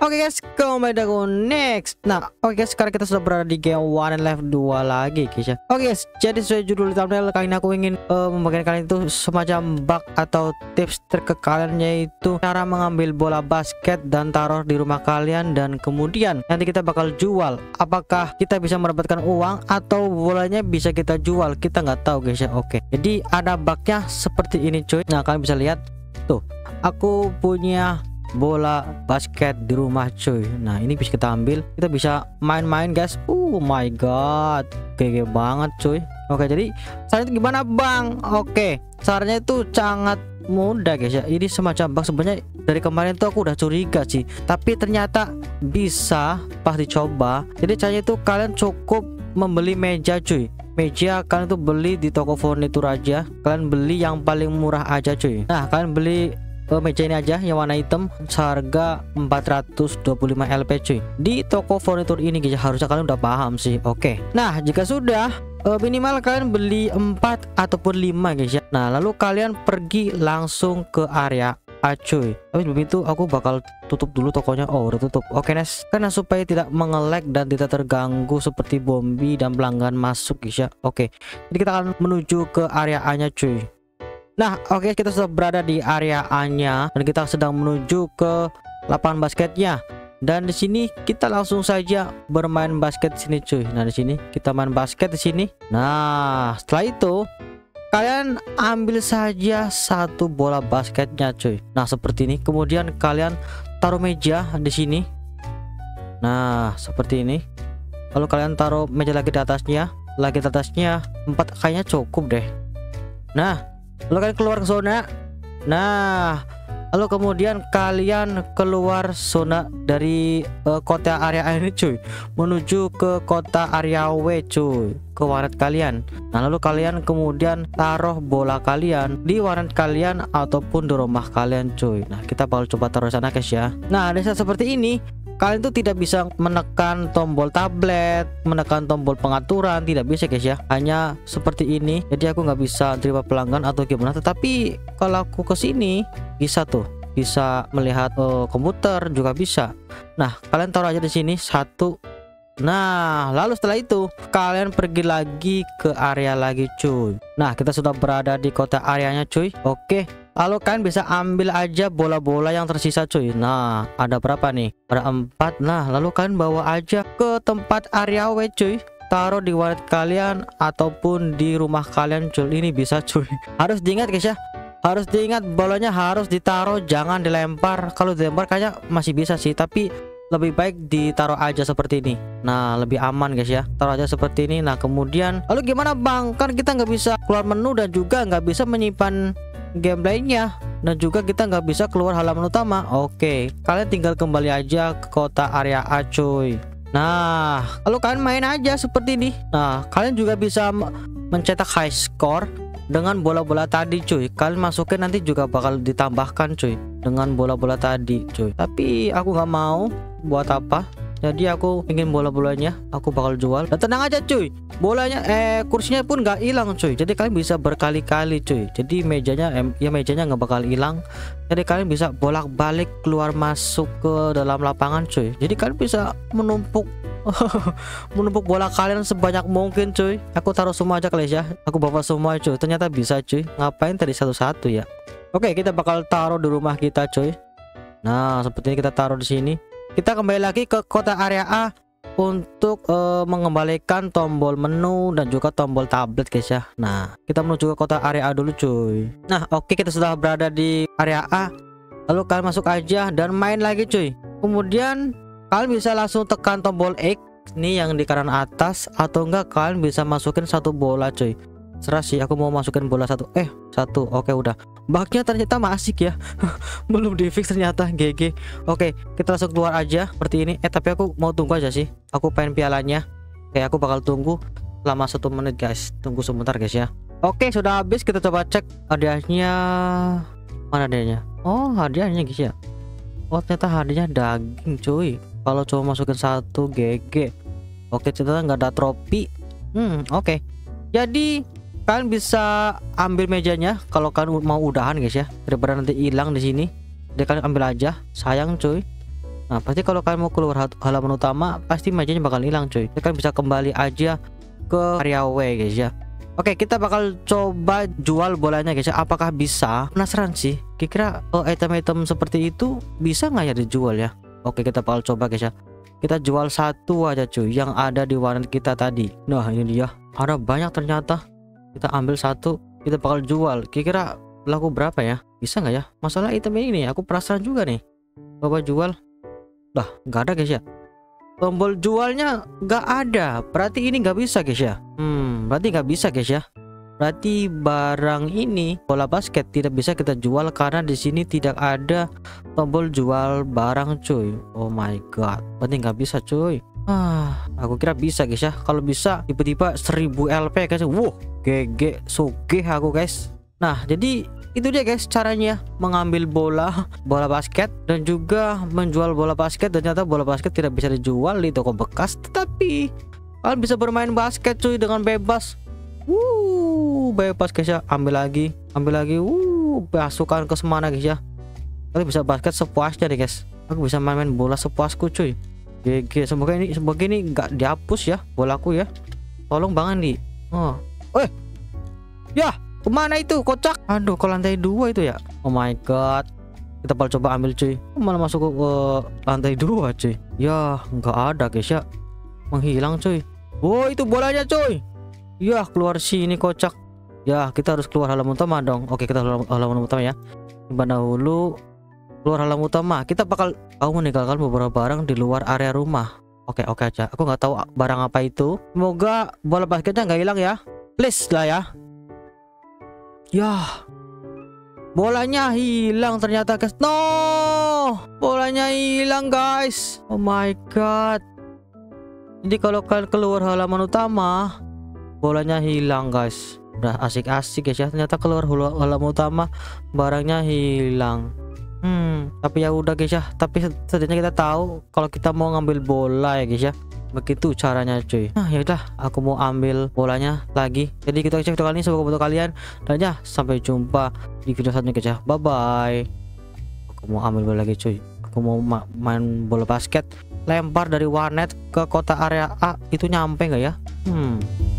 Oke guys, kembali aku next. Nah, oke guys, sekarang kita sudah berada di game One Life 2 lagi guys ya. Oke guys, jadi sesuai judul di thumbnail, kali ini aku ingin membagikan kalian itu semacam bug atau tips ke kalian, yaitu cara mengambil bola basket dan taruh di rumah kalian, dan kemudian nanti kita bakal jual. Apakah kita bisa mendapatkan uang atau bolanya bisa kita jual? Kita nggak tahu guys ya. Oke, jadi ada bugnya seperti ini cuy. Nah, kalian bisa lihat tuh, aku punya bola basket di rumah cuy. Nah, ini bisa kita ambil, kita bisa main-main guys. Oh my god, gede banget cuy. Oke, jadi caranya gimana bang? Oke, caranya itu sangat mudah guys ya. Ini semacam bug sebenarnya, dari kemarin tuh aku udah curiga sih, tapi ternyata bisa pas dicoba. Jadi caranya itu kalian cukup membeli meja cuy. Meja kalian tuh beli di toko furnitur aja, kalian beli yang paling murah aja cuy. Nah, kalian beli meja ini aja yang warna hitam, seharga 425 LP cuy di toko furnitur ini guys. Harusnya kalian udah paham sih. Oke, nah jika sudah, minimal kalian beli 4 ataupun 5 guys ya. Nah, lalu kalian pergi langsung ke area cuy. Tapi sebelum itu aku bakal tutup dulu tokonya. Oh, udah tutup. Oke nes, karena supaya tidak mengelek dan tidak terganggu seperti bombi dan pelanggan masuk guys ya. Oke, jadi kita akan menuju ke area A nya cuy. Nah, oke, kita sudah berada di area A-nya dan kita sedang menuju ke lapangan basketnya. Dan di sini kita langsung saja bermain basket di sini cuy. Nah, di sini kita main basket di sini. Nah, setelah itu kalian ambil saja satu bola basketnya cuy. Nah, seperti ini. Kemudian kalian taruh meja di sini. Nah, seperti ini. Lalu kalian taruh meja lagi di atasnya, lagi di atasnya. 4 kayaknya cukup deh. Nah, lalu kalian keluar ke zona. Nah, lalu kemudian kalian keluar zona dari kota area A ini cuy, menuju ke kota area W cuy, ke warnet kalian. Nah, lalu kalian kemudian taruh bola kalian di warnet kalian ataupun di rumah kalian cuy. Nah, kita bakal coba taruh sana guys ya. Nah, ada saat seperti ini kalian tuh tidak bisa menekan tombol tablet, menekan tombol pengaturan, tidak bisa guys ya, hanya seperti ini. Jadi aku nggak bisa terima pelanggan atau gimana, tetapi kalau aku kesini bisa tuh, bisa melihat komputer juga bisa. Nah, kalian taruh aja di sini satu. Nah, lalu setelah itu kalian pergi lagi ke area lagi cuy. Nah, kita sudah berada di kota areanya cuy. Oke, lalu kalian bisa ambil aja bola-bola yang tersisa cuy. Nah, ada berapa nih? Ada 4. Nah, lalu kalian bawa aja ke tempat area W cuy, taruh di wallet kalian ataupun di rumah kalian cuy. Ini bisa cuy. Harus diingat guys ya, harus diingat, bolanya harus ditaruh, jangan dilempar. Kalau dilempar kayaknya masih bisa sih, tapi lebih baik ditaruh aja seperti ini. Nah, lebih aman guys ya, taruh aja seperti ini. Nah, kemudian lalu gimana bang? Kan kita nggak bisa keluar menu dan juga nggak bisa menyimpan gameplaynya, dan juga kita nggak bisa keluar halaman utama. Oke, kalian tinggal kembali aja ke kota area A cuy. Nah, lalu kalian main aja seperti ini. Nah, kalian juga bisa mencetak high score dengan bola-bola tadi cuy. Kalian masukin nanti juga bakal ditambahkan cuy, dengan bola-bola tadi cuy. Tapi aku nggak mau, buat apa, jadi aku ingin bola-bolanya aku bakal jual. Dan tenang aja cuy, bolanya kursinya pun nggak hilang cuy. Jadi kalian bisa berkali-kali cuy. Jadi mejanya ya, mejanya nggak bakal hilang. Jadi kalian bisa bolak-balik keluar masuk ke dalam lapangan cuy. Jadi kalian bisa menumpuk menumpuk bola kalian sebanyak mungkin cuy. Aku taruh semua aja guys ya, aku bawa semua cuy. Ternyata bisa cuy, ngapain tadi satu-satu ya. Oke, kita bakal taruh di rumah kita cuy. Nah, seperti ini kita taruh di sini. Kita kembali lagi ke kota area A untuk mengembalikan tombol menu dan juga tombol tablet guys ya. Nah, kita menuju ke kota area A dulu cuy. Nah, oke, kita sudah berada di area A. Lalu kalian masuk aja dan main lagi cuy. Kemudian kalian bisa langsung tekan tombol X nih yang di kanan atas, atau enggak kalian bisa masukin satu bola cuy. Serah sih, aku mau masukin bola satu. Oke, udah. Bugnya ternyata masih ya belum di fix ternyata, GG. Oke, kita langsung keluar aja seperti ini. Tapi aku mau tunggu aja sih, aku pengen pialanya. Oke, aku bakal tunggu selama 1 menit guys, tunggu sebentar guys ya. Oke, sudah habis. Kita coba cek hadiahnya, mana hadiahnya? Oh, hadiahnya guys ya. Oh, ternyata hadiahnya daging cuy. Kalau cuma masukin satu, GG. Oke, ternyata nggak ada trofi. Oke, jadi kalian bisa ambil mejanya kalau kalian mau udahan guys ya, daripada nanti hilang di sini. Jadi kalian ambil aja, sayang cuy. Nah, pasti kalau kalian mau keluar halaman utama, pasti mejanya bakal hilang, coy. Kalian bisa kembali aja ke area W, guys ya. Oke, kita bakal coba jual bolanya, guys ya. Apakah bisa? Penasaran sih. Kira-kira item-item seperti itu bisa nggak ya dijual ya? Oke, kita bakal coba, guys ya. Kita jual satu aja, cuy, yang ada di warnet kita tadi. Nah, ini dia. Ada banyak ternyata. Kita ambil satu, kita bakal jual. Kira-kira laku berapa ya? Bisa nggak ya? Masalah item ini, aku perasaan juga nih. Coba jual. Lah, nggak ada, guys ya. Tombol jualnya nggak ada. Berarti ini nggak bisa, guys ya. Berarti nggak bisa, guys ya. Berarti barang ini, bola basket, tidak bisa kita jual karena di sini tidak ada tombol jual barang, cuy. Oh my god. Berarti nggak bisa, cuy. Aku kira bisa, guys ya. Kalau bisa tiba-tiba 1000 LP, guys. Wow, GG sugih aku, guys. Nah, jadi itu dia, guys, caranya mengambil bola basket dan juga menjual bola basket. Ternyata bola basket tidak bisa dijual di toko bekas, tetapi kalian bisa bermain basket, cuy, dengan bebas. Bebas, guys ya. Ambil lagi. Pasukan ke semana, guys ya. Kalian bisa basket sepuasnya deh, guys. Aku bisa main bola sepuasku, cuy. GG, semoga ini nggak dihapus ya bolaku ya. Tolong banget nih. Ya, kemana itu kocak? Aduh, ke lantai 2 itu ya. Oh my god, kita bakal coba ambil, cuy. Malah masuk ke lantai 2, cuy. Ya, nggak ada, guys ya. Menghilang, cuy. Wow, itu bolanya, cuy. Ya, keluar sini kocak. Ya, kita harus keluar halaman utama dong. Oke, kita halaman utama ya. Simpan dahulu. Keluar halaman utama. Kita bakal meninggalkan beberapa barang di luar area rumah. Oke aja. Aku nggak tahu barang apa itu. Semoga bola basketnya nggak hilang ya. Please lah ya. Ya, bolanya hilang ternyata, guys. No, bolanya hilang, guys. Oh my god. Jadi kalau kalian keluar halaman utama, bolanya hilang, guys. Udah asik-asik, guys ya. Ternyata keluar halaman utama, barangnya hilang. Tapi ya udah, guys ya. Tapi setidaknya kita tahu kalau kita mau ngambil bola, ya, guys ya. Begitu caranya, cuy. Nah, ya udah, aku mau ambil bolanya lagi. Jadi kita cek kali ini, semoga buat kalian, dan ya sampai jumpa di video selanjutnya, guys ya. Bye bye. Aku mau ambil bola lagi, cuy. Aku mau main bola basket, lempar dari warnet ke kota area A. Itu nyampe nggak ya?